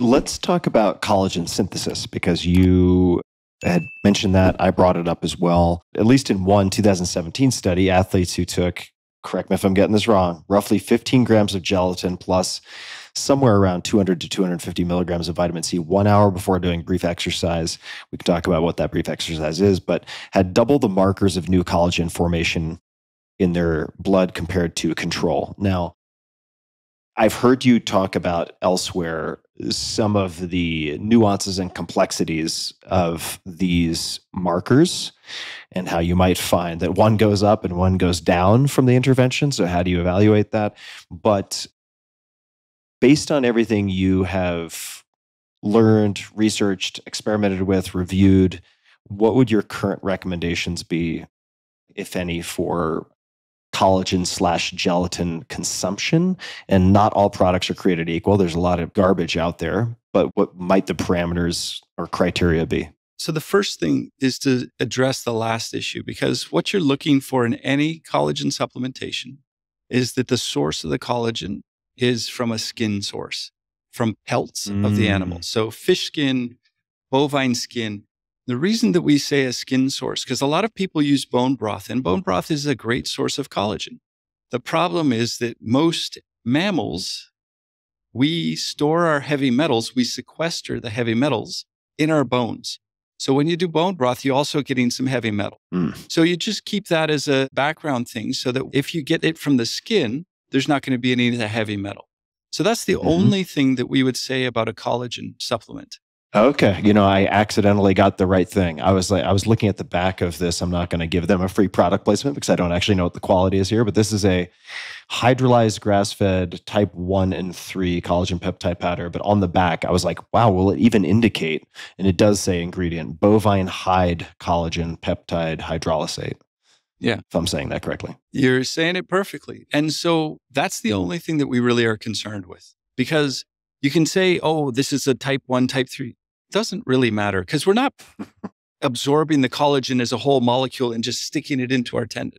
Let's talk about collagen synthesis, because you had mentioned that. I brought it up as well. At least in one 2017 study, athletes who took, correct me if I'm getting this wrong, roughly 15 grams of gelatin plus somewhere around 200 to 250 milligrams of vitamin C 1 hour before doing brief exercise. We can talk about what that brief exercise is, but had double the markers of new collagen formation in their blood compared to control. Now, I've heard you talk about elsewhere some of the nuances and complexities of these markers and how you might find that one goes up and one goes down from the intervention. So how do you evaluate that? But based on everything you have learned, researched, experimented with, reviewed, what would your current recommendations be, if any, for collagen/gelatin consumption? And not all products are created equal. There's a lot of garbage out there, but what might the parameters or criteria be? So the first thing is to address the last issue, because what you're looking for in any collagen supplementation is that the source of the collagen is from a skin source, from pelts of the animal. So fish skin, bovine skin. The reason that we say a skin source, because a lot of people use bone broth, and bone broth is a great source of collagen. The problem is that most mammals, we store our heavy metals, we sequester the heavy metals in our bones. So when you do bone broth, you're also getting some heavy metal. So you just keep that as a background thing so that if you get it from the skin, there's not going to be any of the heavy metal. So that's the only thing that we would say about a collagen supplement. Okay. You know, I accidentally got the right thing. I was looking at the back of this. I'm not going to give them a free product placement because I don't actually know what the quality is here, but this is a hydrolyzed grass-fed type 1 and 3 collagen peptide powder. But on the back, I was like, wow, will it even indicate? And it does say ingredient, bovine hide collagen peptide hydrolysate. Yeah. If I'm saying that correctly. You're saying it perfectly. And so that's the only thing that we really are concerned with, because you can say, oh, this is a type 1, type 3. Doesn't really matter, because we're not absorbing the collagen as a whole molecule and just sticking it into our tendon.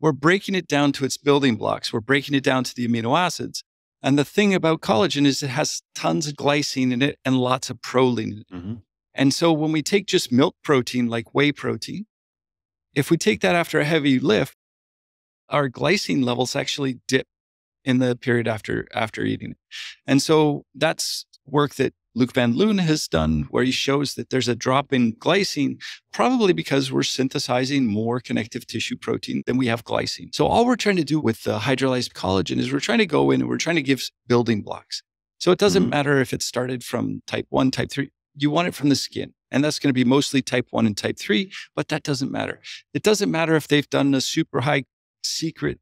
We're breaking it down to its building blocks. We're breaking it down to the amino acids. And the thing about collagen is it has tons of glycine in it and lots of proline in it. And so when we take just milk protein, like whey protein, if we take that after a heavy lift, our glycine levels actually dip in the period after eating it. And so that's work that Luke Van Loon has done, where he shows that there's a drop in glycine, probably because we're synthesizing more connective tissue protein than we have glycine. So all we're trying to do with the hydrolyzed collagen is we're trying to go in and we're trying to give building blocks. So it doesn't matter if it started from type 1, type 3. You want it from the skin. And that's going to be mostly type 1 and type 3, but that doesn't matter. It doesn't matter if they've done a super high secret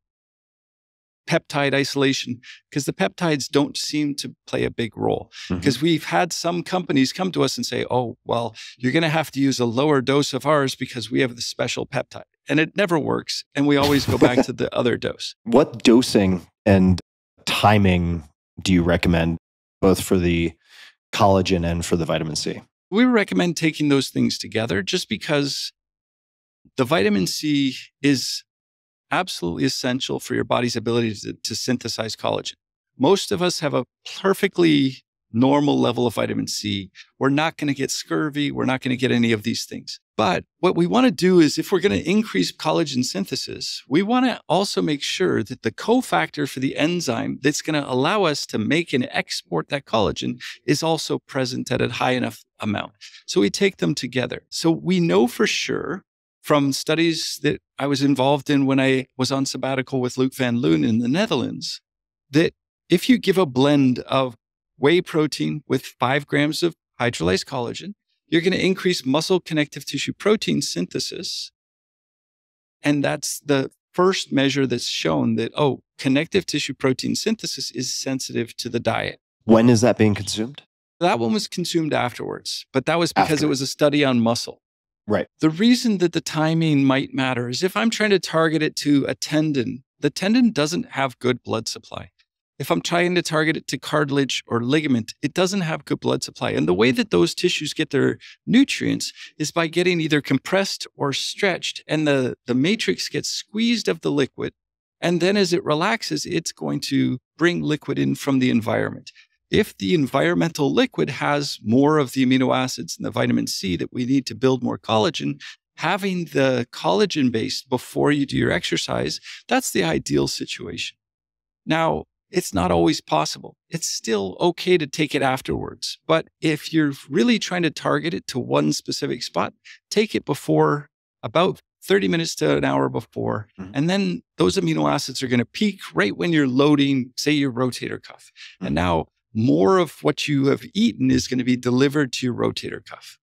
peptide isolation, because the peptides don't seem to play a big role. Because we've had some companies come to us and say, oh, well, you're going to have to use a lower dose of ours because we have the special peptide. And it never works. And we always go back to the other dose. What dosing and timing do you recommend, both for the collagen and for the vitamin C? We recommend taking those things together, just because the vitamin C is absolutely essential for your body's ability to synthesize collagen. Most of us have a perfectly normal level of vitamin C. We're not going to get scurvy. We're not going to get any of these things. But what we want to do is, if we're going to increase collagen synthesis, we want to also make sure that the cofactor for the enzyme that's going to allow us to make and export that collagen is also present at a high enough amount. So we take them together. So we know for sure from studies that I was involved in when I was on sabbatical with Luke Van Loon in the Netherlands, that if you give a blend of whey protein with 5 grams of hydrolyzed collagen, you're going to increase muscle connective tissue protein synthesis. And that's the first measure that's shown that, oh, connective tissue protein synthesis is sensitive to the diet. When is that being consumed? That one was consumed afterwards, but that was because it was a study on muscle. Right. The reason that the timing might matter is if I'm trying to target it to a tendon, the tendon doesn't have good blood supply. If I'm trying to target it to cartilage or ligament, it doesn't have good blood supply. And the way that those tissues get their nutrients is by getting either compressed or stretched, and the matrix gets squeezed of the liquid. And then as it relaxes, it's going to bring liquid in from the environment. if the environmental liquid has more of the amino acids and the vitamin C that we need to build more collagen, having the collagen base before you do your exercise, that's the ideal situation. Now, it's not always possible. It's still okay to take it afterwards. But if you're really trying to target it to one specific spot, take it before, about 30 minutes to an hour before. And then those amino acids are going to peak right when you're loading, say, your rotator cuff. And now more of what you have eaten is going to be delivered to your rotator cuff.